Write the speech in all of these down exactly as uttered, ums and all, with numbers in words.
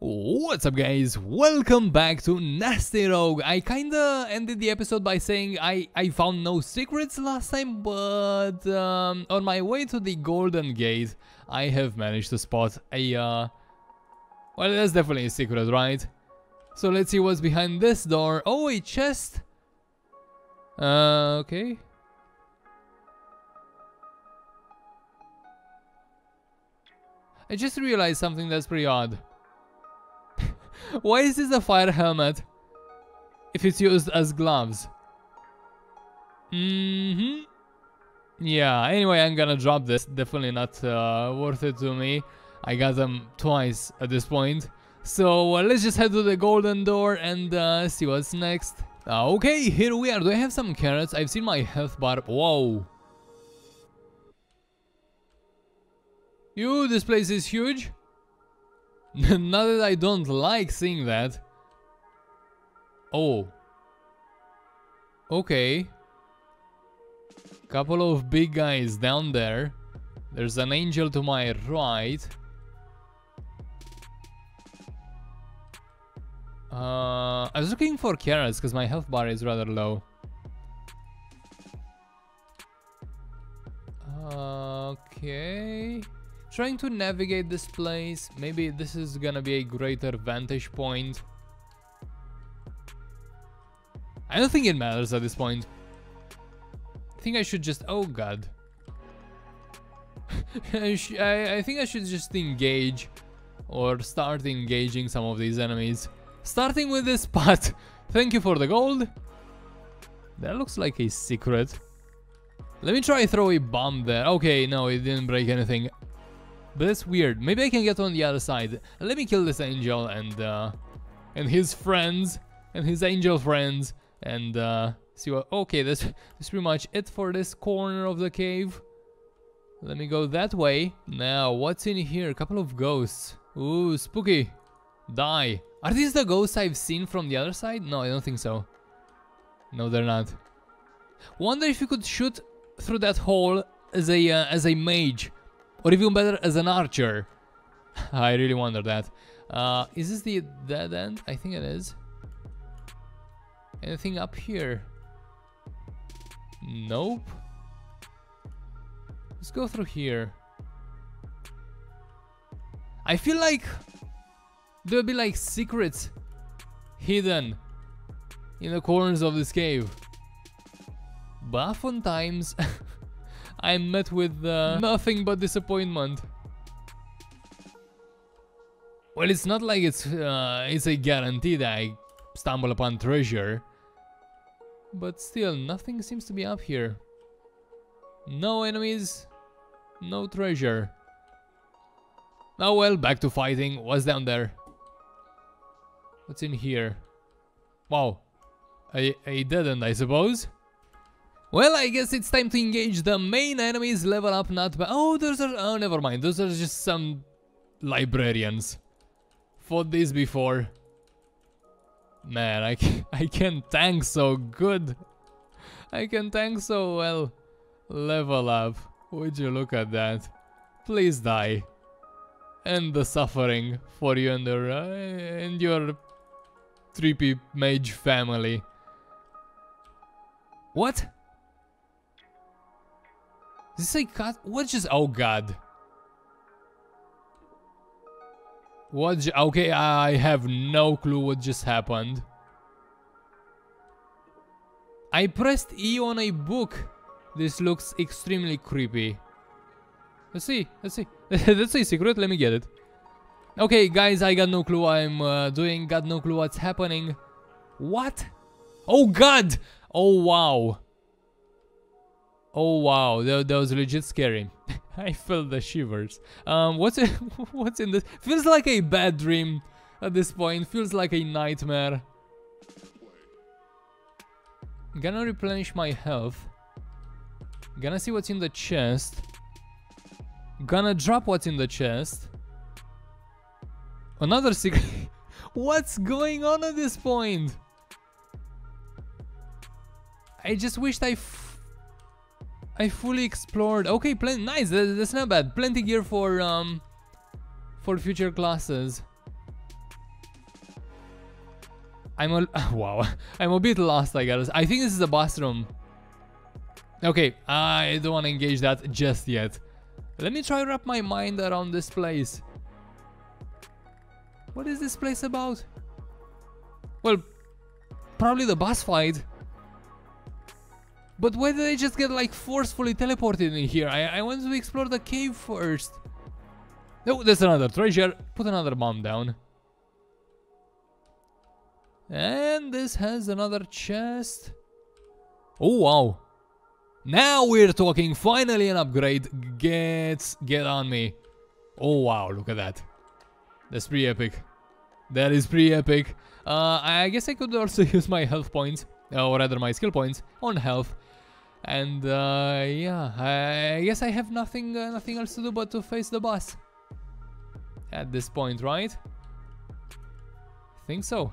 What's up, guys? Welcome back to Nasty Rogue. I kinda ended the episode by saying I, I found no secrets last time, but um, on my way to the Golden Gate, I have managed to spot a... Uh, well, that's definitely a secret, right? So let's see what's behind this door. Oh, a chest. Uh, okay. I just realized something that's pretty odd. Why is this a fire helmet if it's used as gloves? Mm-hmm. Yeah, anyway, I'm gonna drop this. Definitely not uh, worth it to me. I got them twice at this point. So uh, let's just head to the golden door and uh, see what's next. Uh, okay, here we are. Do I have some carrots? I've seen my health bar. Whoa. You, this place is huge. Not that I don't like seeing that. Oh. Okay. Couple of big guys down there. There's an angel to my right. Uh, I was looking for carrots because my health bar is rather low. Okay. Trying to navigate this place. Maybe this is gonna be a greater vantage point. I don't think it matters at this point. I think I should just... Oh god. I, sh I, I think I should just engage. Or start engaging some of these enemies. Starting with this pot. Thank you for the gold. That looks like a secret. Let me try throw a bomb there. Okay, no, it didn't break anything. But that's weird. Maybe I can get on the other side. Let me kill this angel and uh, and his friends and his angel friends and uh, see what. Okay, that's that's pretty much it for this corner of the cave. Let me go that way. Now, what's in here? A couple of ghosts. Ooh, spooky. Die. Are these the ghosts I've seen from the other side? No, I don't think so. No, they're not. Wonder if you could shoot through that hole as a uh, as a mage. Or even better, as an archer. I really wonder that. Uh, is this the dead end? I think it is. Anything up here? Nope. Let's go through here. I feel like there'll be like secrets hidden in the corners of this cave. But oftentimes... I met with uh, nothing but disappointment. Well, it's not like it's uh, it's a guarantee that I stumble upon treasure. But still, nothing seems to be up here. No enemies, no treasure. Oh well, back to fighting. What's down there? What's in here? Wow, a, a dead end, I suppose. Well, I guess it's time to engage the main enemies, level up, not bad. Oh, those are... Oh, never mind. Those are just some librarians. Fought these before. Man, I, I can't tank so good. I can tank so well. Level up. Would you look at that? Please die. End the suffering for you and, the, uh, and your trippy mage family. What? Is this a cut? What just... Oh, God. What j Okay, I have no clue what just happened. I pressed E on a book. This looks extremely creepy. Let's see. Let's see. That's a secret. Let me get it. Okay, guys, I got no clue what I'm uh, doing. Got no clue what's happening. What? Oh, God. Oh, wow. Oh wow, that, that was legit scary. I felt the shivers. Um, what's in, what's in this? Feels like a bad dream at this point. Feels like a nightmare. Gonna replenish my health. Gonna see what's in the chest. Gonna drop what's in the chest. Another secret. What's going on at this point? I just wished I... I fully explored. Okay, plenty. Nice. That's not bad. Plenty gear for um, for future classes. I'm a wow. I'm a bit lost, I guess. I think this is a bathroom. Okay, I don't want to engage that just yet. Let me try to wrap my mind around this place. What is this place about? Well, probably the boss fight. But why did I just get like forcefully teleported in here? I, I want to explore the cave first. No, oh, there's another treasure. Put another bomb down. And this has another chest. Oh, wow. Now we're talking. Finally an upgrade gets get on me. Oh, wow. Look at that. That's pretty epic. That is pretty epic. Uh, I guess I could also use my health points. Or rather my skill points on health. And uh, yeah. I guess I have nothing, uh, nothing else to do but to face the boss. At this point, right? I think so.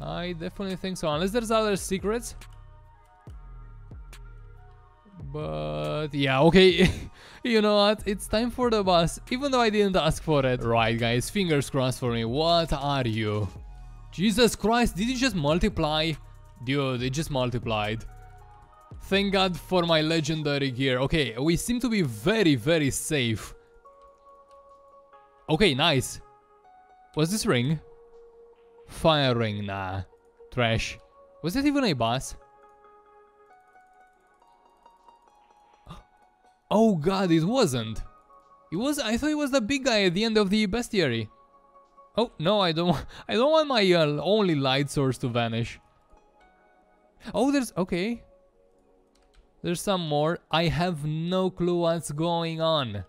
I definitely think so. Unless there's other secrets. But yeah, okay. You know what? It's time for the boss. Even though I didn't ask for it. Right, guys. Fingers crossed for me. What are you? Jesus Christ. Did you just multiply? Dude, it just multiplied. Thank God for my legendary gear. Okay, we seem to be very, very safe. Okay, nice. What's this ring? Fire ring, nah. Trash. Was that even a boss? Oh god, it wasn't. It was. I thought it was the big guy at the end of the bestiary. Oh no, I don't. I don't want my uh, only light source to vanish. Oh, there's okay. There's some more. I have no clue what's going on.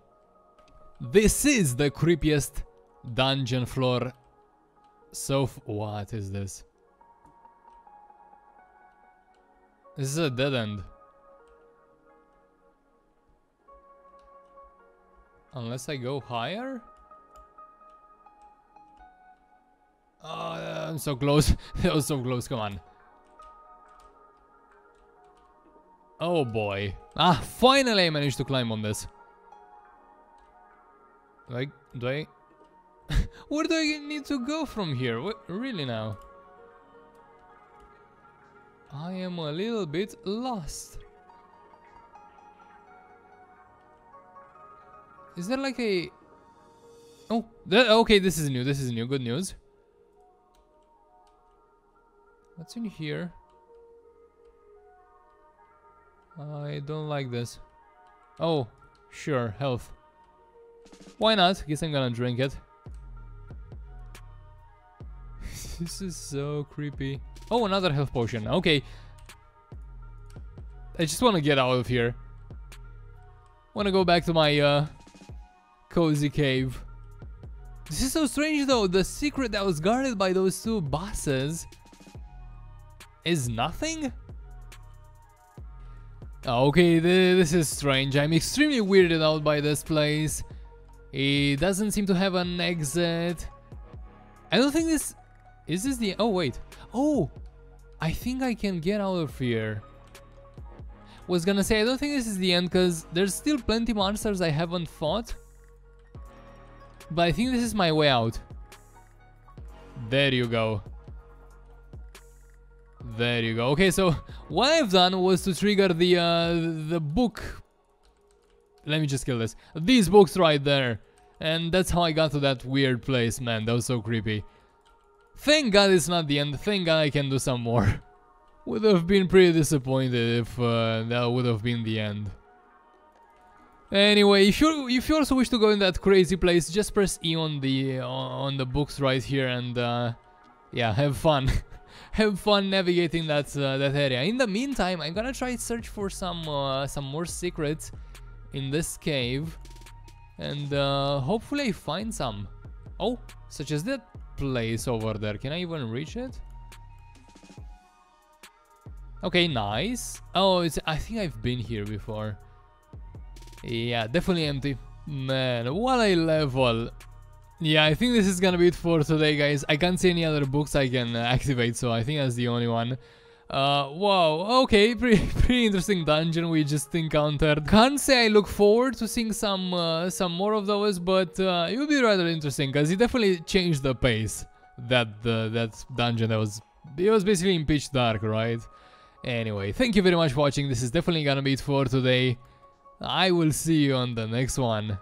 This is the creepiest dungeon floor. So, f what is this? This is a dead end. Unless I go higher? Oh, I'm so close. That was so close. Come on. Oh boy. Ah, finally I managed to climb on this. Like, do I... Where do I need to go from here? What, really now? I am a little bit lost. Is there like a... Oh, that, okay, this is new, this is new, good news. What's in here? I don't like this. Oh, sure, health. Why not? Guess I'm gonna drink it. This is so creepy. Oh, another health potion. Okay. I just want to get out of here. Want to go back to my uh, cozy cave. This is so strange though. The secret that was guarded by those two bosses is nothing? Okay, th this is strange. I'm extremely weirded out by this place. It doesn't seem to have an exit. I don't think this... Is this the... Oh, wait. Oh! I think I can get out of here. Was gonna say, I don't think this is the end, because there's still plenty monsters I haven't fought. But I think this is my way out. There you go. There you go. Okay, so what I've done was to trigger the, uh, the book. Let me just kill this. These books right there. And that's how I got to that weird place, man. That was so creepy. Thank God it's not the end. Thank God I can do some more. Would have been pretty disappointed if uh, that would have been the end. Anyway, if you if you also wish to go in that crazy place, just press E on the uh, on the books right here and uh, yeah, have fun. Have fun navigating that uh, that area. In the meantime, I'm gonna try to search for some uh, some more secrets in this cave, and uh, hopefully I find some. Oh, such as that place over there. Can I even reach it? Okay, nice. Oh, it's, I think I've been here before. Yeah, definitely empty. Man, what a level. Yeah, I think this is gonna be it for today, guys. I can't see any other books I can activate, so I think that's the only one. Uh, wow, okay, pretty, pretty interesting dungeon we just encountered. Can't say I look forward to seeing some uh, some more of those, but uh, it would be rather interesting, because it definitely changed the pace. that uh, that dungeon that was it was basically in pitch dark, right? Anyway, thank you very much for watching. This is definitely gonna be it for today. I will see you on the next one.